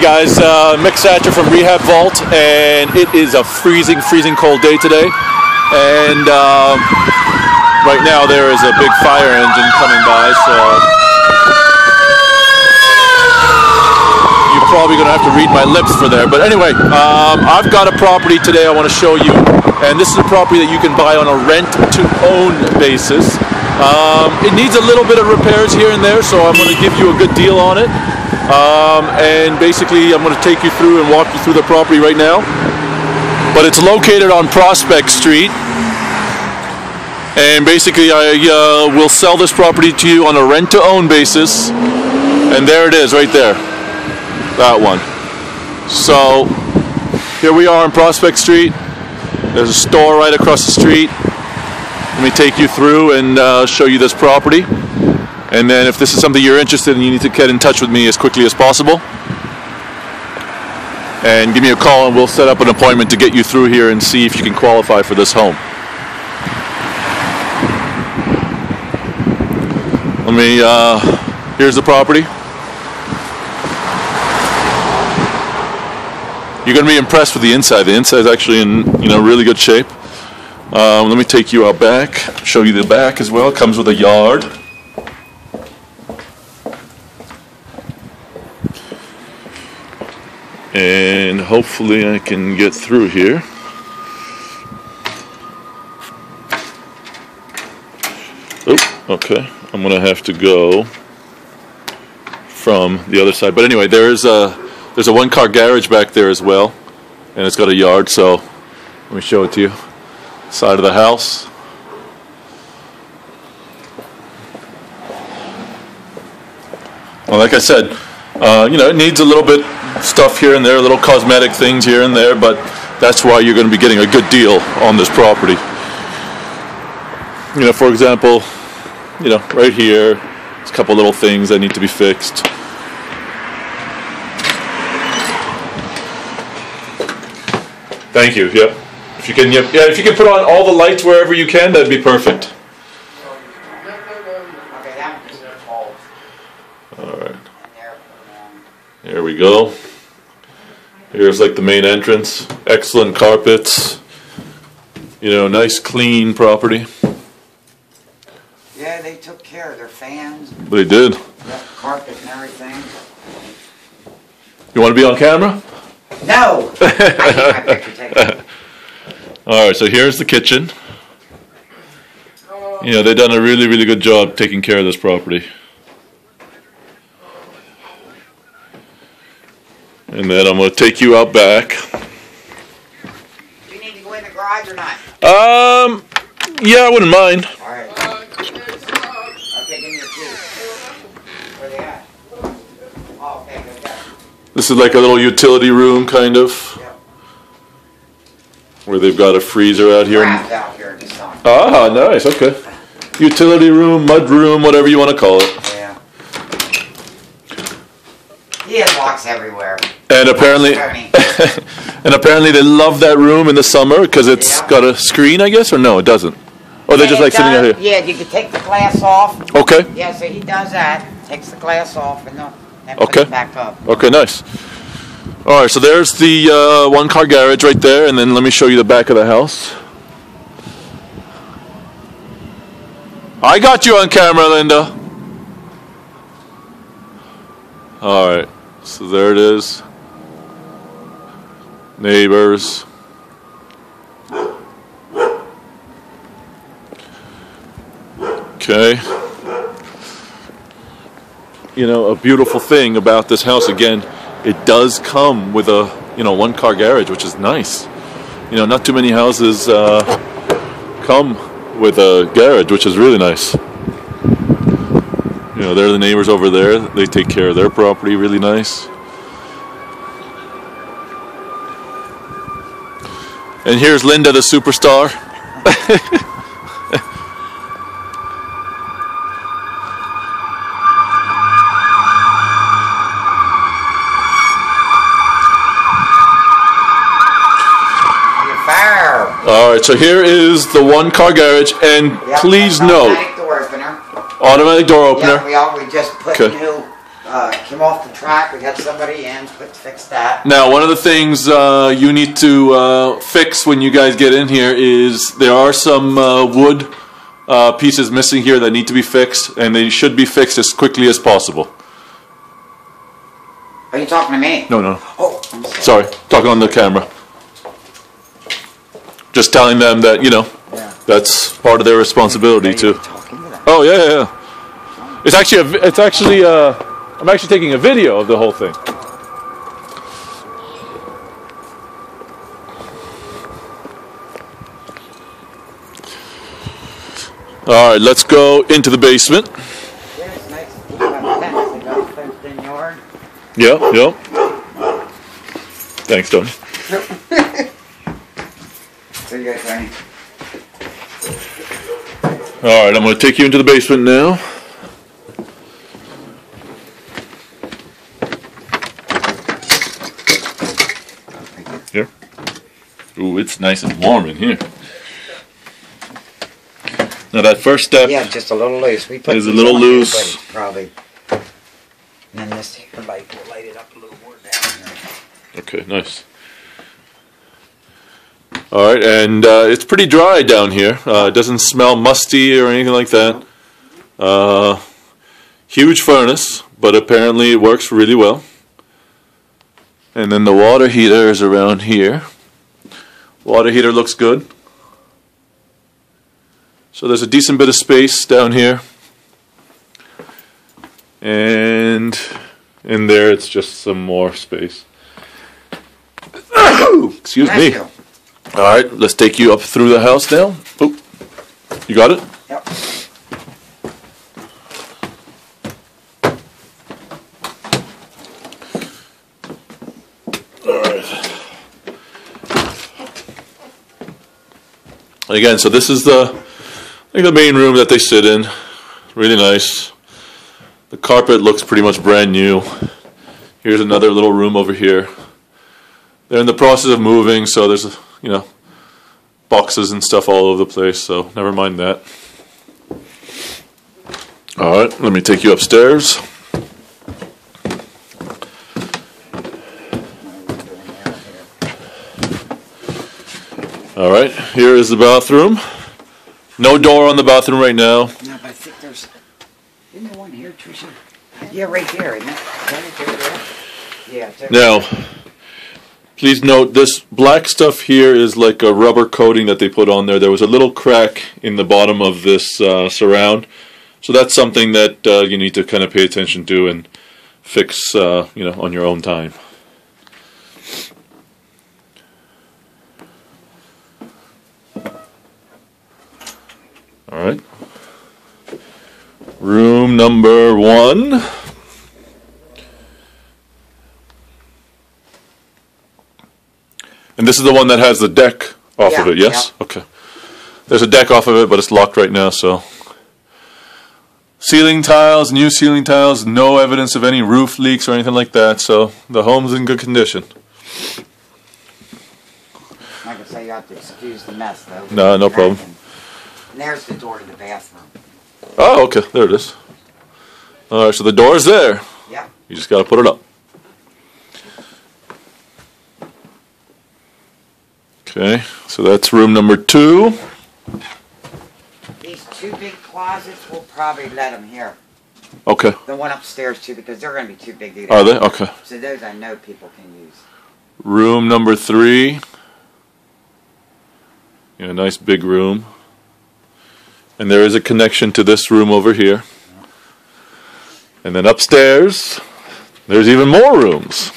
Hey guys, Mick Satcher from Rehab Vault, and it is a freezing cold day today, and right now there is a big fire engine coming by, so you're probably going to have to read my lips for there. But anyway, I've got a property today I want to show you, and this is a property that you can buy on a rent-to-own basis. It needs a little bit of repairs here and there, so I'm going to give you a good deal on it. And basically I'm going to take you through and walk you through the property right now. But it's located on Prospect Street, and basically I will sell this property to you on a rent-to-own basis, and there it is right there, that one. So here we are on Prospect Street. There's a store right across the street. Let me take you through and show you this property. And then if this is something you're interested in, you need to get in touch with me as quickly as possible. And give me a call and we'll set up an appointment to get you through here and see if you can qualify for this home. Let me, here's the property. You're going to be impressed with the inside. The inside's actually in, really good shape. Let me take you out back, show you the back as well. It comes with a yard. And hopefully I can get through here. Oh, okay. I'm gonna have to go from the other side. But anyway, there's a one-car garage back there as well, and it's got a yard. So let me show it to you. Side of the house. Well, like I said, it needs a little bit. Stuff here and there, little cosmetic things here and there, but that's why you're going to be getting a good deal on this property. For example, right here, there's a couple little things that need to be fixed. Thank you. Yep. If you can, yep. Yeah, if you can put on all the lights wherever you can, that'd be perfect. All right. There we go. Here's like the main entrance. Excellent carpets. Nice clean property. Yeah, they took care of their fans. They did. The carpet and everything. You want to be on camera? No. I need my picture taken. All right, so here's the kitchen. They've done a really good job taking care of this property. And then I'm going to take you out back. Do you need to go in the garage or not? Yeah, I wouldn't mind. All right. Okay, give me your keys. Where are they at? Oh, okay, good job. This is like a little utility room, kind of. Yep. Where they've got a freezer out here. Out here in the sun. Ah, nice, okay. Utility room, mud room, whatever you want to call it. He has walks everywhere. And apparently, they love that room in the summer because it's got a screen, I guess, or no, it doesn't. Or they're just like sitting out here. Yeah, you can take the glass off. Okay. Yeah, so he does that. Takes the glass off and puts it back up. Okay, nice. All right, so there's the one-car garage right there, and then let me show you the back of the house. I got you on camera, Linda. All right. So there it is. Neighbors. Okay. A beautiful thing about this house, again, it does come with a, one-car garage, which is nice. Not too many houses come with a garage, which is really nice. They're the neighbors over there. They take care of their property really nice. And here's Linda, the superstar. All right, so here is the one-car garage, and please note. Automatic door opener. Yeah, we just put new came off the track. We had somebody in, fixed that. Now, one of the things you need to fix when you guys get in here is there are some wood pieces missing here that need to be fixed, and they should be fixed as quickly as possible. Are you talking to me? No, no. Oh, I'm sorry. Sorry, talking on the camera. Just telling them that, you know, yeah, that's part of their responsibility too. Oh yeah, yeah, yeah. It's actually a, I'm actually taking a video of the whole thing. All right, let's go into the basement. Yeah, it's nice. They got a fenced-in yard. Yeah, yeah. Thanks, Tony. Alright, I'm going to take you into the basement now. Here. Ooh, it's nice and warm in here. Now that first step... Yeah, just a little loose. We put is a little loose. Place, probably. And then this here light will light it up a little more down there. Okay, nice. Alright, and it's pretty dry down here. It doesn't smell musty or anything like that. Huge furnace, but apparently it works really well. And then the water heater is around here. Water heater looks good. So there's a decent bit of space down here. And in there it's just some more space. Excuse me. All right, let's take you up through the house now. Oh, you got it? Yep. All right. Again, so this is the, I think the main room that they sit in. Really nice. The carpet looks pretty much brand new. Here's another little room over here. They're in the process of moving, so there's a, you know, boxes and stuff all over the place, so never mind that. Alright, let me take you upstairs. Alright, here is the bathroom. No door on the bathroom right now. No, but I think there's... Isn't there one here, Trisha? Yeah, right here, isn't it? Yeah, there. Now... Please note, this black stuff here is like a rubber coating that they put on there. There was a little crack in the bottom of this surround. So that's something that you need to kind of pay attention to and fix, you know, on your own time. Alright. Room number 1. And this is the one that has the deck off of it, yes? Yeah. Okay. There's a deck off of it, but it's locked right now, so. Ceiling tiles, new ceiling tiles, no evidence of any roof leaks or anything like that, so the home's in good condition. Like I say, you have to excuse the mess, though. No, no problem. And there's the door to the bathroom. Oh, okay. There it is. All right, so the door's there. Yeah. You just got to put it up. Okay, so that's room number 2. These two big closets, we'll probably let them here. Okay. The one upstairs too, because they're going to be too big to get out. Are they? Okay. So those I know people can use. Room number 3. Yeah, nice big room. And there is a connection to this room over here. And then upstairs, there's even more rooms.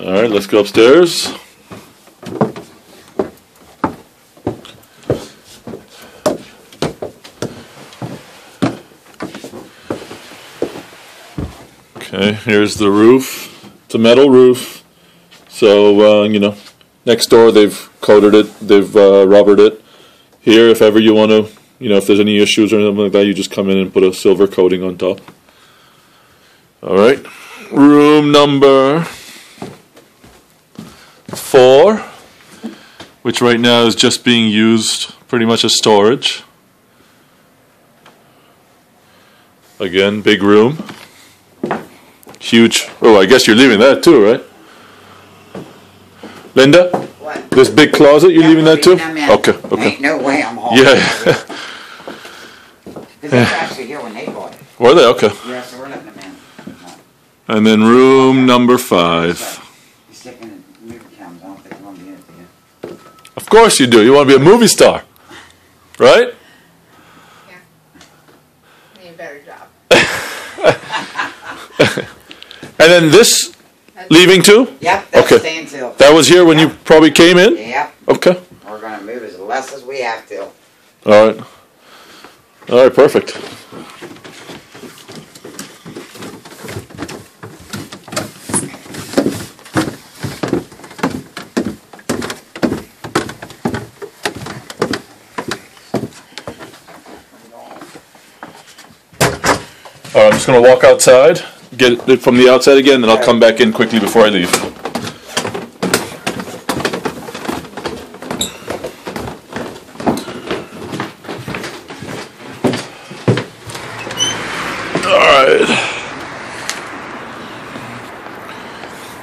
All right, let's go upstairs. Okay, here's the roof. It's a metal roof. So, you know, next door they've coated it, they've rubbered it. Here, if ever you want to, you know, if there's any issues or anything like that, you just come in and put a silver coating on top. All right, room number 4, which right now is just being used pretty much as storage. Again, big room. Huge. Oh, I guess you're leaving that too, right? Linda? What? This big closet, you're leaving that too? Okay, okay. Ain't no way I'm hauling. Yeah. Because they were actually here when they bought it. Were they? Okay. Yeah, so we're letting them in. And then room number 5. He's sticking in movie cameras. I don't think I want to be in it again. Of course you do. You want to be a movie star. Right? Yeah. I need a better job. And then this... Leaving too? Yep, that's okay. Staying till. That was here when you probably came in? Yep. Okay. We're going to move as less as we have to. All right. All right, perfect. All right, I'm just going to walk outside. Get it from the outside again, then I'll come back in quickly before I leave. Alright.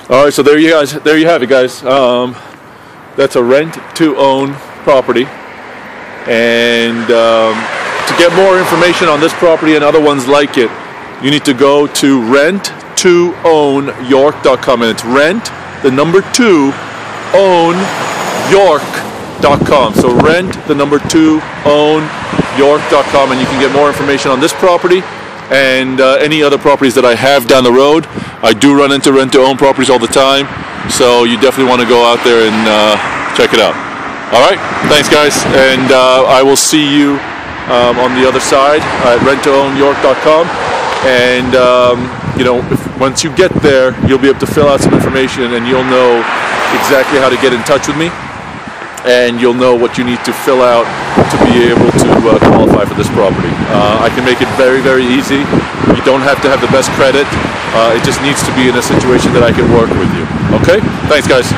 Alright, so there you have it, guys. That's a rent-to-own property. And to get more information on this property and other ones like it, you need to go to rent2ownyork.com, and it's rent2ownyork.com. So rent2ownyork.com, and you can get more information on this property and any other properties that I have down the road. I do run into rent-to-own properties all the time, so you definitely want to go out there and check it out. All right, thanks guys, and I will see you on the other side at rent2ownyork.com. And, you know, once you get there, you'll be able to fill out some information and you'll know exactly how to get in touch with me. And you'll know what you need to fill out to be able to qualify for this property. I can make it very, very easy. You don't have to have the best credit. It just needs to be in a situation that I can work with you. Okay? Thanks, guys.